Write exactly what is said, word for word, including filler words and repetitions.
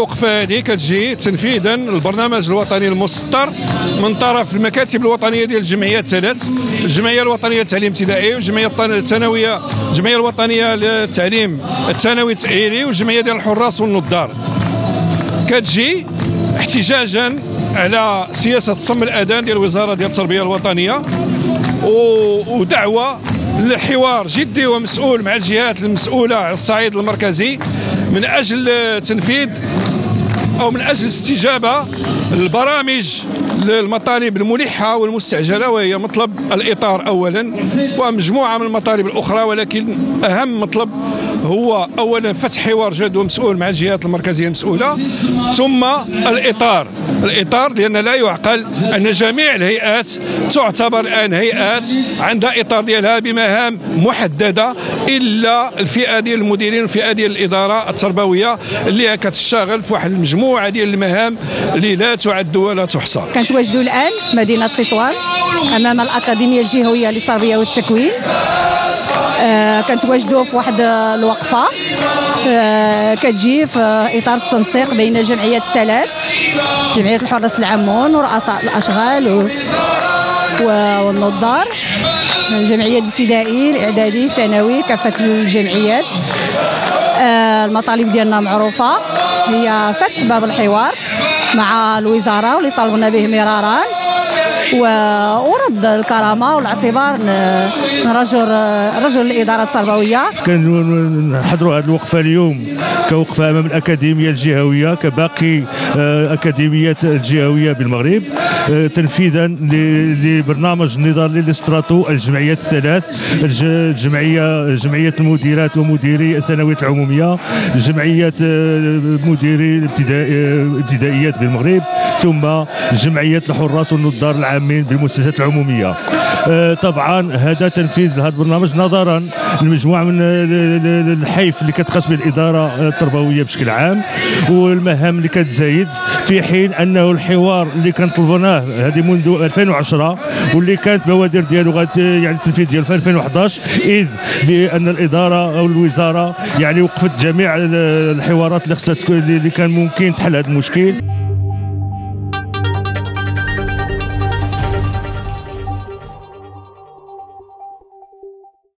الوقفه هذه كتجي تنفيذا للبرنامج الوطني المسطر من طرف المكاتب الوطنيه ديال الجمعيات الثلاث، الجمعيه الوطنيه للتعليم الابتدائي والجمعيه الثانويه الجمعيه الوطنيه للتعليم الثانوي التاهيلي والجمعيه ديال الحراس والنظار. كتجي احتجاجا على سياسه صم الاذان ديال الوزاره ديال التربيه الوطنيه ودعوه للحوار جدي ومسؤول مع الجهات المسؤوله على الصعيد المركزي من اجل تنفيذ او من اجل استجابه للبرامج للمطالب الملحه والمستعجله، وهي مطلب الاطار اولا ومجموعه من المطالب الاخرى، ولكن اهم مطلب هو اولا فتح حوار جاد ومسؤول مع الجهات المركزيه المسؤوله، ثم الاطار الاطار لان لا يعقل ان جميع الهيئات تعتبر الان هيئات عندها اطار ديالها بمهام محدده الا الفئه ديال المديرين والفئه ديال الاداره التربويه اللي كتشتغل في واحد المجموعه ديال المهام اللي لا تعد ولا تحصى. كنتواجدوا الان في مدينه تطوان امام الاكاديميه الجهويه للتربيه والتكوين، آه كنتواجدوا في واحد الوقفه آه كتجي في اطار التنسيق بين جمعيات الثلاث، جمعيه الحراس العامون ورؤساء الاشغال والنظار، جمعيه الابتدائي الاعدادي الثانوي، كافه الجمعيات. آه المطالب ديالنا معروفه، هي فتح باب الحوار مع الوزاره واللي طالبنا به مرارا، ورد الكرامه والاعتبار رجل رجل الاداره التربويه. كنحضروا هذه الوقفه اليوم كوقفه امام الاكاديميه الجهويه كباقي الاكاديميات الجهويه بالمغرب تنفيذا لبرنامج النضال اللي, اللي استراتو الجمعيات الثلاث، الجمعيه جمعيه المديرات ومديري الثانويات العموميه، جمعيه مديري الابتدائيات بالمغرب، ثم جمعيه الحراس والنظار العامين بالمؤسسات العموميه. طبعا هذا تنفيذ لهذا البرنامج نظرا لمجموعه من الحيف اللي كتخص بالاداره التربويه بشكل عام والمهام اللي كتزايد، في حين انه الحوار اللي كنطلبناه هذه منذ ألفين وعشرة واللي كانت بوادر ديالو يعني التنفيذ ديالو في ألفين وحداش، اذ بان الاداره او الوزاره يعني وقفت جميع الحوارات اللي خصها اللي كان ممكن تحل هذا المشكل.